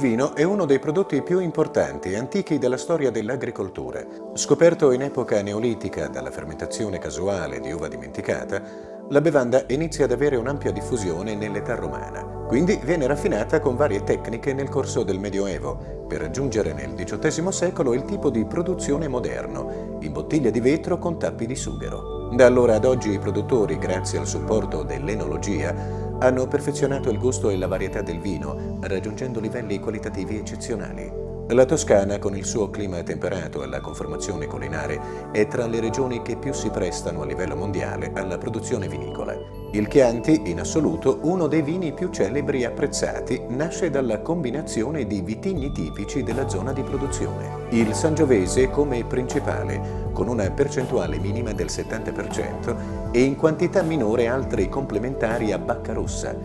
Il vino è uno dei prodotti più importanti e antichi della storia dell'agricoltura. Scoperto in epoca neolitica dalla fermentazione casuale di uva dimenticata, la bevanda inizia ad avere un'ampia diffusione nell'età romana. Quindi viene raffinata con varie tecniche nel corso del Medioevo, per raggiungere nel XVIII secolo il tipo di produzione moderno, in bottiglie di vetro con tappi di sughero. Da allora ad oggi i produttori, grazie al supporto dell'enologia, hanno perfezionato il gusto e la varietà del vino, raggiungendo livelli qualitativi eccezionali. La Toscana, con il suo clima temperato e la conformazione collinare, è tra le regioni che più si prestano a livello mondiale alla produzione vinicola. Il Chianti, in assoluto, uno dei vini più celebri e apprezzati, nasce dalla combinazione di vitigni tipici della zona di produzione. Il Sangiovese come principale, con una percentuale minima del 70% e in quantità minore altri complementari a bacca rossa.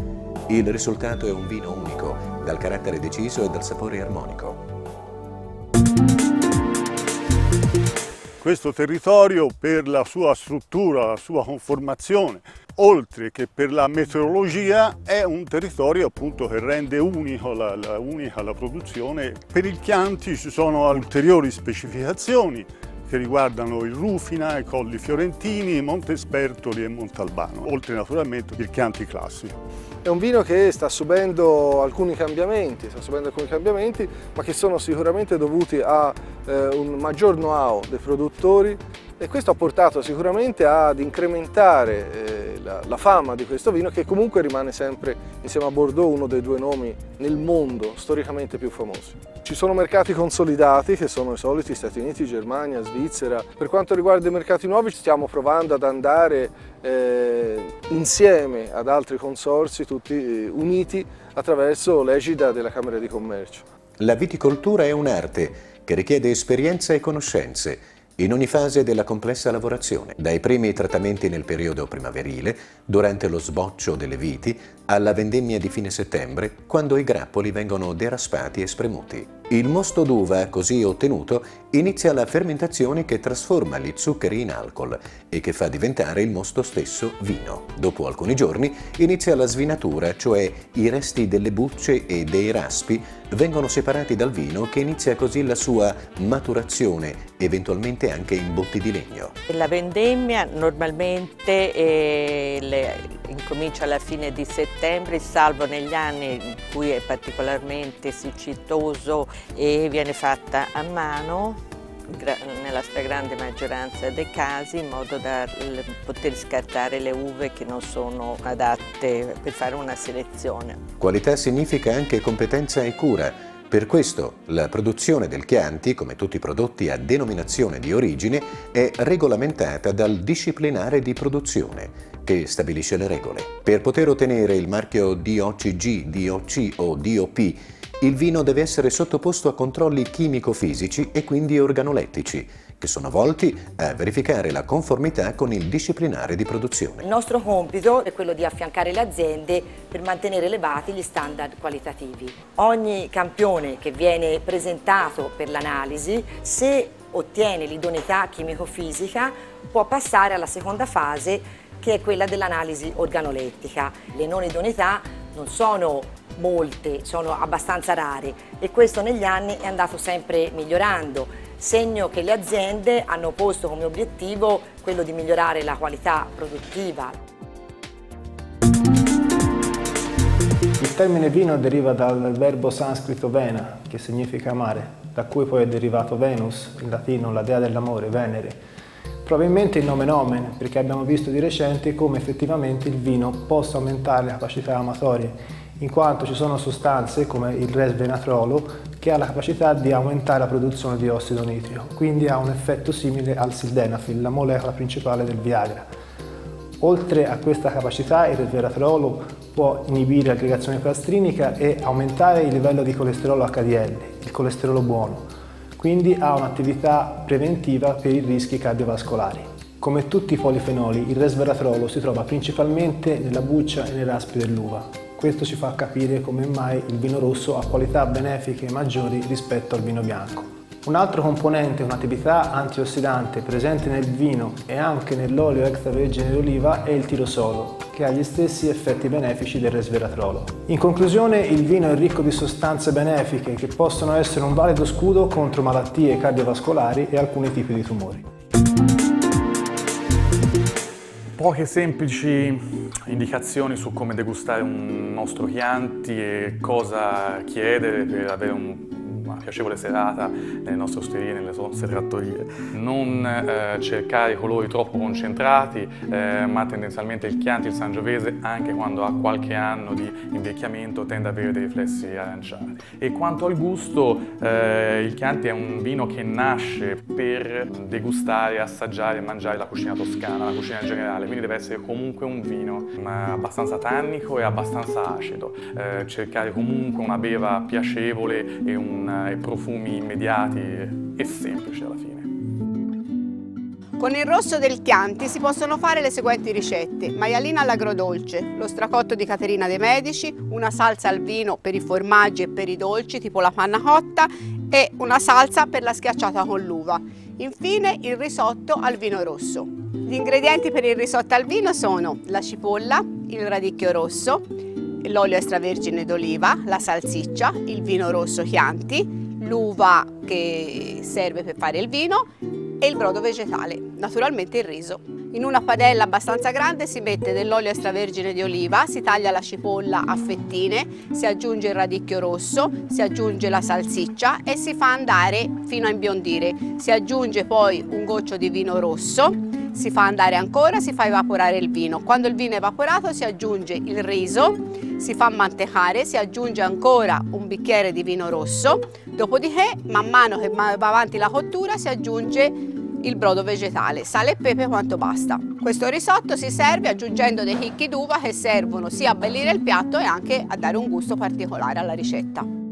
Il risultato è un vino unico, dal carattere deciso e dal sapore armonico. Questo territorio, per la sua struttura, la sua conformazione, oltre che per la meteorologia, è un territorio appunto che rende unico la produzione. Per il Chianti ci sono ulteriori specificazioni che riguardano il Rufina, i Colli Fiorentini, i Montespertoli e Montalbano, oltre naturalmente il Chianti classico. È un vino che sta subendo alcuni cambiamenti, ma che sono sicuramente dovuti a un maggior know-how dei produttori, e questo ha portato sicuramente ad incrementare la fama di questo vino, che comunque rimane sempre, insieme a Bordeaux, uno dei due nomi nel mondo storicamente più famosi. Ci sono mercati consolidati, che sono i soliti Stati Uniti, Germania, Svizzera. Per quanto riguarda i mercati nuovi, stiamo provando ad andare insieme ad altri consorzi, tutti uniti attraverso l'egida della Camera di Commercio. La viticoltura è un'arte che richiede esperienza e conoscenze in ogni fase della complessa lavorazione, dai primi trattamenti nel periodo primaverile, durante lo sboccio delle viti, alla vendemmia di fine settembre, quando i grappoli vengono deraspati e spremuti. Il mosto d'uva, così ottenuto, inizia la fermentazione che trasforma gli zuccheri in alcol e che fa diventare il mosto stesso vino. Dopo alcuni giorni inizia la svinatura, cioè i resti delle bucce e dei raspi vengono separati dal vino, che inizia così la sua maturazione, eventualmente anche in botti di legno. La vendemmia normalmente incomincia alla fine di settembre, salvo negli anni in cui è particolarmente siccitoso, e viene fatta a mano nella stragrande maggioranza dei casi, in modo da poter scartare le uve che non sono adatte, per fare una selezione. Qualità significa anche competenza e cura. Per questo la produzione del Chianti, come tutti i prodotti a denominazione di origine, è regolamentata dal disciplinare di produzione, che stabilisce le regole. Per poter ottenere il marchio DOCG, DOC o DOP, il vino deve essere sottoposto a controlli chimico-fisici e quindi organolettici, che sono volti a verificare la conformità con il disciplinare di produzione. Il nostro compito è quello di affiancare le aziende per mantenere elevati gli standard qualitativi. Ogni campione che viene presentato per l'analisi, se ottiene l'idoneità chimico-fisica, può passare alla seconda fase, che è quella dell'analisi organolettica. Le non idoneità non sono molte, sono abbastanza rare, e questo negli anni è andato sempre migliorando, segno che le aziende hanno posto come obiettivo quello di migliorare la qualità produttiva. Il termine vino deriva dal verbo sanscrito vena, che significa amare, da cui poi è derivato Venus, in latino la dea dell'amore, Venere. Probabilmente il nome nomen, perché abbiamo visto di recente come effettivamente il vino possa aumentare le capacità amatorie, in quanto ci sono sostanze come il resveratrolo che ha la capacità di aumentare la produzione di ossido nitrico, quindi ha un effetto simile al sildenafil, la molecola principale del Viagra. Oltre a questa capacità, il resveratrolo può inibire l'aggregazione plastrinica e aumentare il livello di colesterolo HDL, il colesterolo buono, quindi ha un'attività preventiva per i rischi cardiovascolari. Come tutti i polifenoli, il resveratrolo si trova principalmente nella buccia e nei raspi dell'uva. Questo ci fa capire come mai il vino rosso ha qualità benefiche maggiori rispetto al vino bianco. Un altro componente con attività antiossidante presente nel vino e anche nell'olio extravergine d'oliva è il tirosolo, che ha gli stessi effetti benefici del resveratrolo. In conclusione, il vino è ricco di sostanze benefiche che possono essere un valido scudo contro malattie cardiovascolari e alcuni tipi di tumori. Poche semplici indicazioni su come degustare un nostro Chianti e cosa chiedere per avere una piacevole serata nelle nostre osterie, nelle nostre trattorie. Non cercare colori troppo concentrati, ma tendenzialmente il Chianti, il Sangiovese, anche quando ha qualche anno di invecchiamento, tende ad avere dei riflessi aranciati. E quanto al gusto, il Chianti è un vino che nasce per degustare, assaggiare e mangiare la cucina toscana, la cucina in generale, quindi deve essere comunque un vino abbastanza tannico e abbastanza acido. Cercare comunque una beva piacevole e profumi immediati e semplici alla fine. Con il rosso del Chianti si possono fare le seguenti ricette: maialina all'agrodolce, lo stracotto di Caterina de Medici, una salsa al vino per i formaggi e per i dolci tipo la panna cotta e una salsa per la schiacciata con l'uva. Infine il risotto al vino rosso. Gli ingredienti per il risotto al vino sono la cipolla, il radicchio rosso, l'olio extravergine d'oliva, la salsiccia, il vino rosso Chianti, l'uva che serve per fare il vino e il brodo vegetale, naturalmente il riso. In una padella abbastanza grande si mette dell'olio extravergine di oliva, si taglia la cipolla a fettine, si aggiunge il radicchio rosso, si aggiunge la salsiccia e si fa andare fino a imbiondire. Si aggiunge poi un goccio di vino rosso, si fa andare ancora, si fa evaporare il vino. Quando il vino è evaporato si aggiunge il riso, si fa mantecare, si aggiunge ancora un bicchiere di vino rosso, dopodiché man mano che va avanti la cottura si aggiunge il brodo vegetale, sale e pepe quanto basta. Questo risotto si serve aggiungendo dei chicchi d'uva che servono sia a abbellire il piatto e anche a dare un gusto particolare alla ricetta.